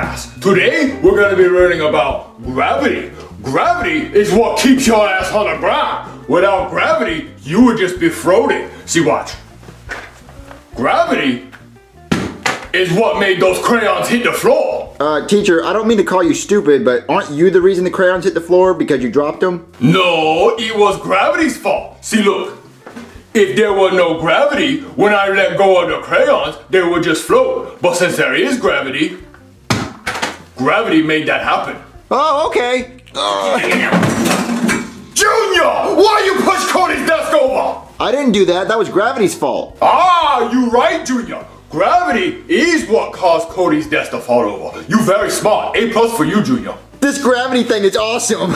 class. Today, we're gonna be learning about gravity. Gravity is what keeps your ass on the ground. Without gravity, you would just be floating. See, watch. Gravity is what made those crayons hit the floor. Teacher, I don't mean to call you stupid, but aren't you the reason the crayons hit the floor because you dropped them? No, it was gravity's fault. See, look. If there were no gravity, when I let go of the crayons, they would just float. But since there is gravity, gravity made that happen. Oh, okay. Junior! Why you push Cody's desk over? I didn't do that. That was gravity's fault. Ah, you're right, Junior. Gravity is what caused Cody's desk to fall over. You're very smart. A+ for you, Junior. This gravity thing is awesome.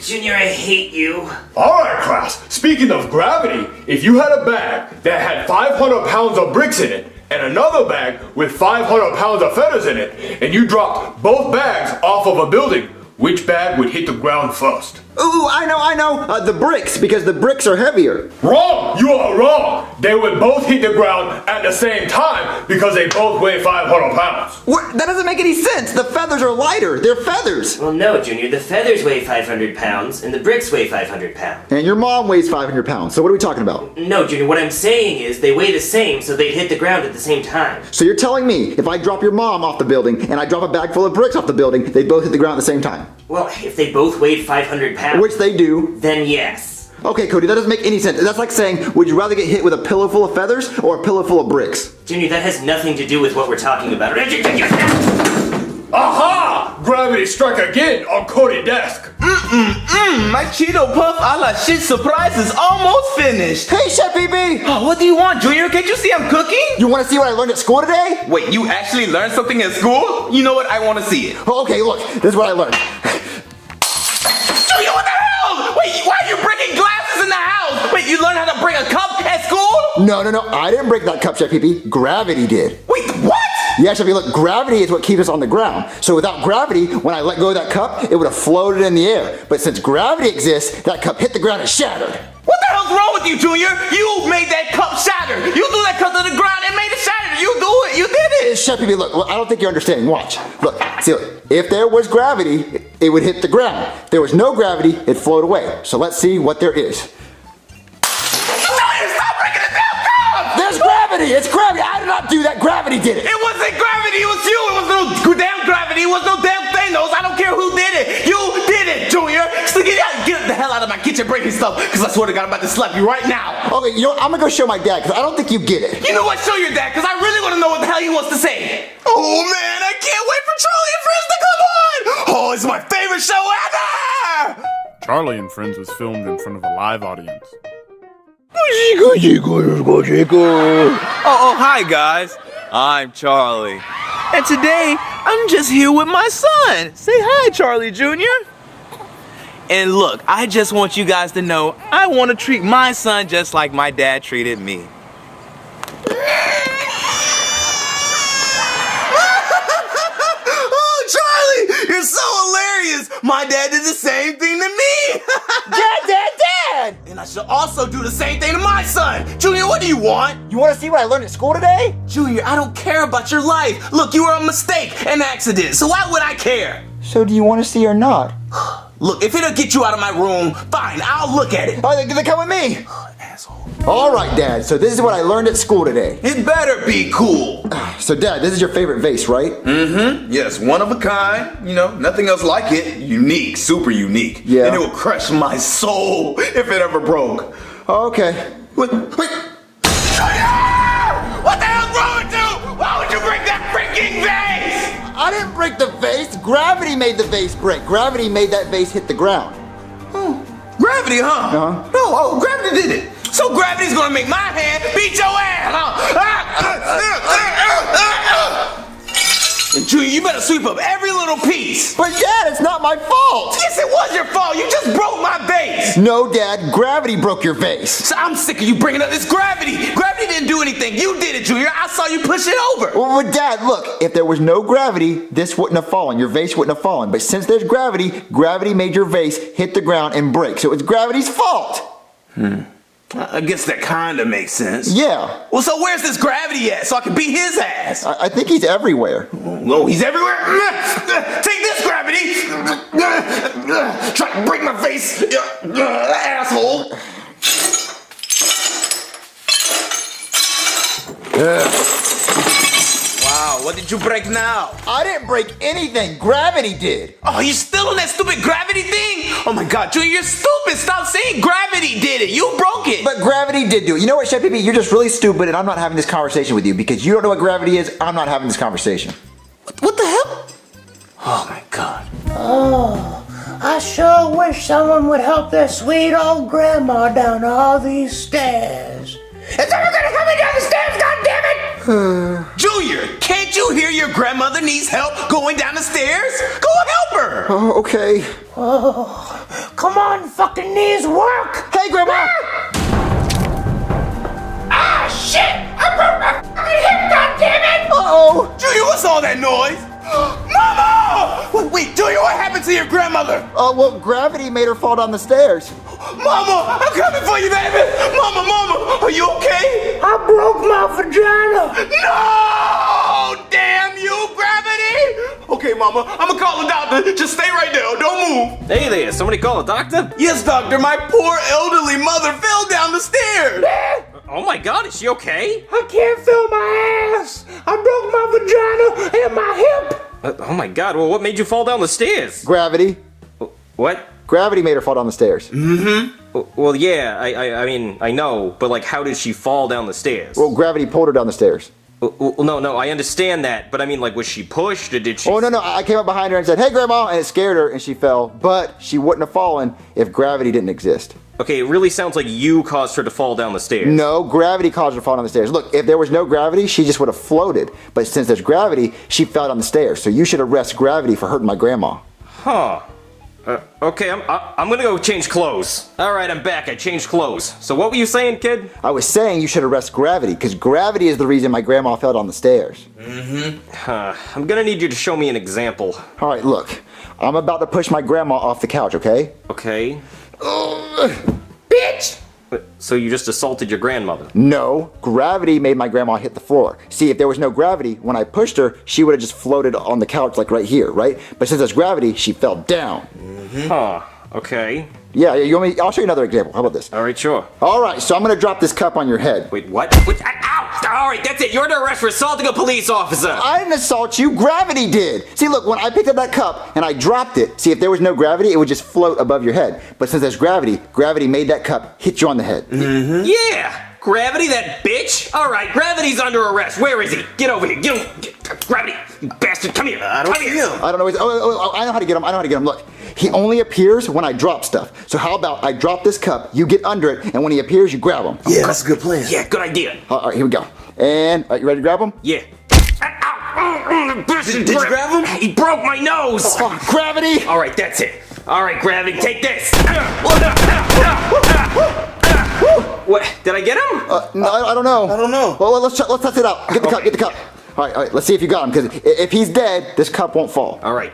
Junior, I hate you. Alright, class. Speaking of gravity, if you had a bag that had 500 pounds of bricks in it and another bag with 500 pounds of feathers in it, and you dropped both bags off of a building, which bag would hit the ground first? Ooh, I know. The bricks, because the bricks are heavier. Wrong! You are wrong! They would both hit the ground at the same time because they both weigh 500 pounds. What? That doesn't make any sense. The feathers are lighter. They're feathers. Well, no, Junior. The feathers weigh 500 pounds and the bricks weigh 500 pounds. And your mom weighs 500 pounds. So what are we talking about? No, Junior. What I'm saying is they weigh the same, so they'd hit the ground at the same time. So you're telling me if I drop your mom off the building and I drop a bag full of bricks off the building, they both hit the ground at the same time? Well, if they both weighed 500 pounds... Which they do. Then yes. Okay, Cody, that doesn't make any sense. That's like saying, would you rather get hit with a pillow full of feathers or a pillow full of bricks? Junior, that has nothing to do with what we're talking about. Aha! Gravity struck again on Cody's desk. My Cheeto Puff a la shit surprise is almost finished. Hey, Chef BB! Oh, what do you want, Junior? Can't you see I'm cooking? You want to see what I learned at school today? Wait, you actually learned something at school? You know what? I want to see it. Oh, okay, look. This is what I learned. Junior, what the hell? Wait, why are you breaking glasses in the house? Wait, you learned how to break a cup at school? No. I didn't break that cup, Chef BB. Gravity did. Wait, what? Yes, if you look, gravity is what keeps us on the ground. So without gravity, when I let go of that cup, it would have floated in the air. But since gravity exists, that cup hit the ground and shattered. What the hell's wrong with you, Junior? You made that cup shatter. You threw that cup to the ground and made it shatter. You did it. Chef BB, look, I don't think you're understanding. Watch. Look, see, look. If there was gravity, it would hit the ground. If there was no gravity, it'd float away. So let's see what there is. There's gravity! It's gravity! I did not do that! Gravity did it! It wasn't gravity! It was you! It was no damn gravity! It was no damn Thanos! I don't care who did it! You did it, Junior! So get the hell out of my kitchen breaking stuff, because I swear to God I'm about to slap you right now! Okay, you know what? I'm gonna go show my dad, because I don't think you get it. You know what? Show your dad, because I really want to know what the hell he wants to say! Oh man, I can't wait for Charlie and Friends to come on! Oh, it's my favorite show ever! Charlie and Friends was filmed in front of a live audience. Oh, hi guys, I'm Charlie. And today, I'm just here with my son. Say hi, Charlie Jr. And look, I just want you guys to know, I want to treat my son just like my dad treated me. Oh, Charlie, you're so hilarious. My dad did the same thing to me. Dad! And I should also do the same thing to my son! Junior, what do you want? You want to see what I learned at school today? Junior, I don't care about your life! Look, you were a mistake, an accident, so why would I care? So do you want to see or not? Look, if it'll get you out of my room, fine, I'll look at it! Alright, then come with me! Asshole. Alright, Dad, so this is what I learned at school today. It better be cool! So, Dad, this is your favorite vase, right? Mm-hmm. Yes, one of a kind. You know, nothing else like it. Unique, super unique. Yeah. And it would crush my soul if it ever broke. Okay. Wait. What the hell's wrong with you? Why would you break that freaking vase? I didn't break the vase. Gravity made the vase break. Gravity made that vase hit the ground. Oh, gravity, huh? Uh-huh. No, gravity did it. So gravity's gonna make my hand beat your ass, huh? And Junior, you better sweep up every little piece. But Dad, it's not my fault. Yes, it was your fault. You just broke my vase. No, Dad, gravity broke your vase. So I'm sick of you bringing up this gravity. Gravity didn't do anything. You did it, Junior. I saw you push it over. Well, Dad, look, if there was no gravity, this wouldn't have fallen. Your vase wouldn't have fallen. But since there's gravity, gravity made your vase hit the ground and break. So it's gravity's fault. I guess that kind of makes sense. Yeah. Well, so where's this gravity at so I can beat his ass? I think he's everywhere. Oh, he's everywhere? Take this, gravity! Try to break my face, asshole! Wow, what did you break now? I didn't break anything. Gravity did. Oh, you're still in that stupid gravity thing? Oh my God, Junior, you're stupid. Stop saying gravity did it. You broke it. But gravity did do it. You know what, Chef BB? You're just really stupid, and I'm not having this conversation with you because you don't know what gravity is. I'm not having this conversation. What the hell? Oh my God. Oh, I sure wish someone would help their sweet old grandma down all these stairs. Is someone gonna help me down the stairs, goddammit? Junior, can't you hear your grandmother needs help going down the stairs? Go help her! Oh, okay. Oh, come on, fucking knees, work! Hey, Grandma! Ah, shit! I broke my fucking hip, goddammit! Uh-oh! Junior, what's all that noise? Mama! Wait, Junior, what happened to your grandmother? Oh, well, gravity made her fall down the stairs. Mama, I'm coming for you, baby! Mama, Mama, are you okay? I broke my vagina! No! Damn you, gravity! Okay, Mama, I'm gonna call the doctor. Just stay right there, don't move. Hey there, somebody call a doctor? Yes, doctor, my poor elderly mother fell down the stairs! Oh my God, is she okay? I can't feel my ass! I broke my vagina and my hip! Oh my God, well, what made you fall down the stairs? Gravity. What? Gravity made her fall down the stairs. Mm-hmm. Well, yeah, I mean, I know, but like, how did she fall down the stairs? Well, gravity pulled her down the stairs. Well, no, I understand that, but I mean, like, was she pushed or did she? Oh, no, I came up behind her and said, hey, Grandma, and it scared her and she fell, but she wouldn't have fallen if gravity didn't exist. Okay, it really sounds like you caused her to fall down the stairs. No, gravity caused her to fall down the stairs. Look, if there was no gravity, she just would have floated, but since there's gravity, she fell down the stairs, so you should arrest gravity for hurting my grandma. Huh. Okay, I'm gonna go change clothes. Alright, I'm back. I changed clothes. So what were you saying, kid? I was saying you should arrest gravity, because gravity is the reason my grandma fell down the stairs. Mm-hmm. I'm gonna need you to show me an example. Alright, look. I'm about to push my grandma off the couch, okay? Okay. Bitch! So you just assaulted your grandmother? No, gravity made my grandma hit the floor. See, if there was no gravity, when I pushed her, she would have just floated on the couch like right here, right? But since there's gravity, she fell down. Mm-hmm. Huh, okay. Yeah, you want me, I'll show you another example. How about this? All right, sure. All right, so I'm gonna drop this cup on your head. Wait, what? Ow! All right, that's it. You're under arrest for assaulting a police officer. I didn't assault you. Gravity did. See, look, when I picked up that cup and I dropped it, see, if there was no gravity, it would just float above your head. But since there's gravity, gravity made that cup hit you on the head. Mm-hmm. Yeah! Gravity, that bitch? All right, gravity's under arrest. Where is he? Get over here. Get him. Gravity, you bastard. Come here. I don't see him. I don't know. I know how to get him. I know how to get him. Look, he only appears when I drop stuff. So how about I drop this cup, you get under it, and when he appears, you grab him. Yeah, that's a good plan. Yeah, good idea. All right, here we go. And are you ready to grab him? Yeah. Did you grab him? He broke my nose. Oh, gravity. All right, that's it. All right, gravity, take this. What? Did I get him? No, I don't know. I don't know. Well, let's test it out. Get the cup. Get the cup. All right. Let's see if you got him. Because if he's dead, this cup won't fall. All right.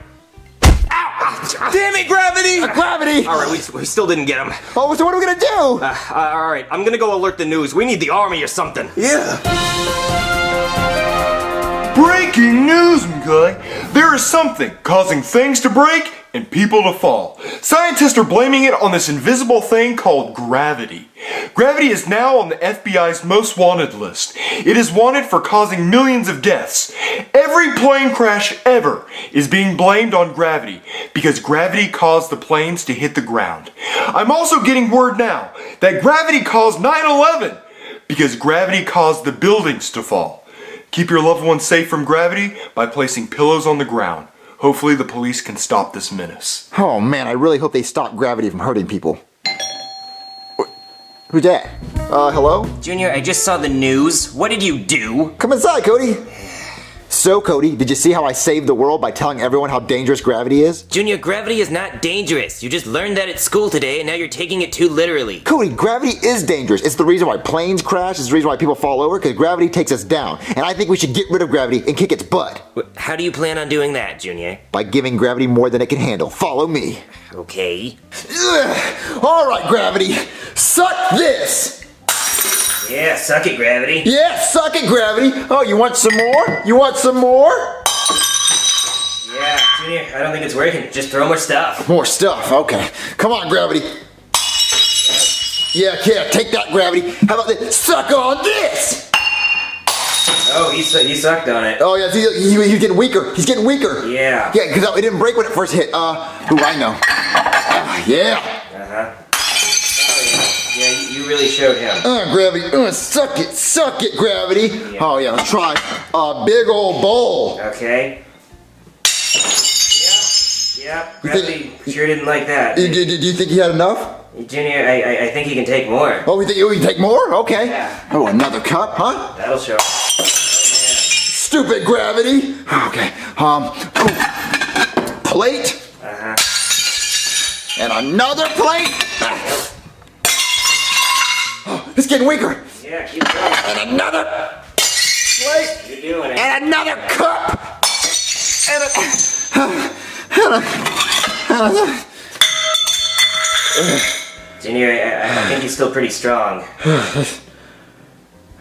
Ow! Damn it, gravity! Gravity! All right, we still didn't get him. Oh, so what are we gonna do? All right, I'm gonna go alert the news. We need the army or something. Yeah. Breaking news, guy. There is something causing things to break and people to fall. Scientists are blaming it on this invisible thing called gravity. Gravity is now on the FBI's most wanted list. It is wanted for causing millions of deaths. Every plane crash ever is being blamed on gravity because gravity caused the planes to hit the ground. I'm also getting word now that gravity caused 9/11 because gravity caused the buildings to fall. Keep your loved ones safe from gravity by placing pillows on the ground. Hopefully the police can stop this menace. Oh man, I really hope they stop gravity from hurting people. Who's that? Hello? Junior, I just saw the news. What did you do? Come inside, Cody. So, Cody, did you see how I saved the world by telling everyone how dangerous gravity is? Junior, gravity is not dangerous. You just learned that at school today, and now you're taking it too literally. Cody, gravity is dangerous. It's the reason why planes crash. It's the reason why people fall over, because gravity takes us down. And I think we should get rid of gravity and kick its butt. How do you plan on doing that, Junior? By giving gravity more than it can handle. Follow me. Okay. Ugh. All right, gravity. Suck this! Yeah, suck it, gravity. Yeah, suck it, gravity. Oh, you want some more? You want some more? Yeah, Junior, I don't think it's working. Just throw more stuff. More stuff, okay. Come on, gravity. Yeah, yeah, take that, gravity. How about this? Suck on this! Oh, he sucked on it. Oh, yeah, he's getting weaker. He's getting weaker. Yeah. Yeah, because it didn't break when it first hit. Ooh, I know. Yeah. Uh-huh. Yeah, you really showed him. Gravity, suck it, gravity. Yeah. Oh yeah, let's try a big old bowl. Okay. Yeah, yeah, gravity sure didn't like that. Do you think he had enough? Junior, I think he can take more. Oh, we think he can take more? Okay. Yeah. Oh, another cup, huh? That'll show. Oh, stupid gravity. Okay, plate. Uh-huh. And another plate. Yep. It's getting weaker. Yeah, keep going. And another plate. You're doing it. And another cup. And another. Junior, I think he's still pretty strong. Let's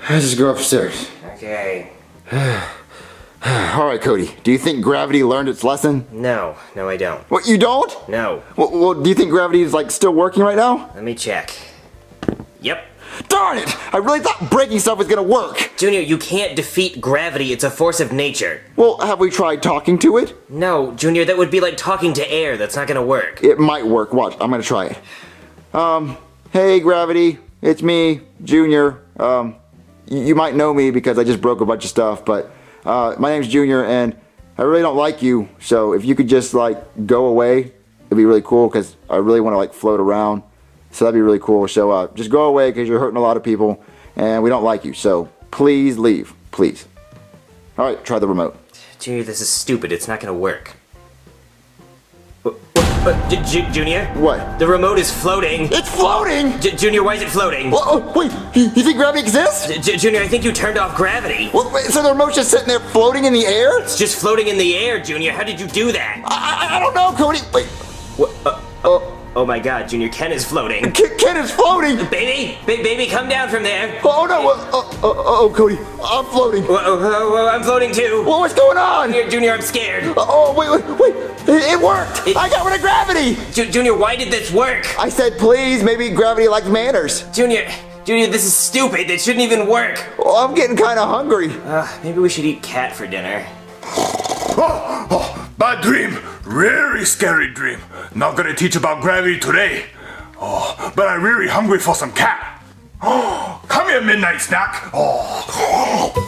just go upstairs. Okay. All right, Cody. Do you think gravity learned its lesson? No, I don't. What, you don't? No. Well, do you think gravity is like still working right now? Let me check. Yep. Darn it! I really thought breaking stuff was gonna work! Junior, you can't defeat gravity. It's a force of nature. Well, have we tried talking to it? No, Junior, that would be like talking to air. That's not gonna work. It might work. Watch. I'm gonna try it. Hey, gravity. It's me, Junior. You might know me because I just broke a bunch of stuff, but my name's Junior, and I really don't like you, so if you could just, like, go away, it'd be really cool because I really want to, like, float around. So that'd be really cool. So just go away because you're hurting a lot of people and we don't like you. So please leave. Please. All right, try the remote. Junior, this is stupid. It's not going to work. Junior? What? The remote is floating. It's floating? Junior, why is it floating? Well, oh, wait, you think gravity exists? Junior, I think you turned off gravity. Well, wait, so the remote's just sitting there floating in the air? It's just floating in the air, Junior. How did you do that? I don't know, Cody. Wait. What? Oh my God, Junior, Ken is floating. Ken is floating? Baby, baby, come down from there. Oh no, oh, Cody, I'm floating. Oh, I'm floating too. Well, what's going on? Junior, I'm scared. Oh, wait, it worked. I got rid of gravity. Junior, why did this work? I said, please, maybe gravity likes manners. Junior, this is stupid. It shouldn't even work. Well, I'm getting kind of hungry. Maybe we should eat cat for dinner. Oh, bad dream. Really scary dream. Not gonna teach about gravity today. Oh, but I'm really hungry for some cat. Oh, come here, midnight snack. Oh.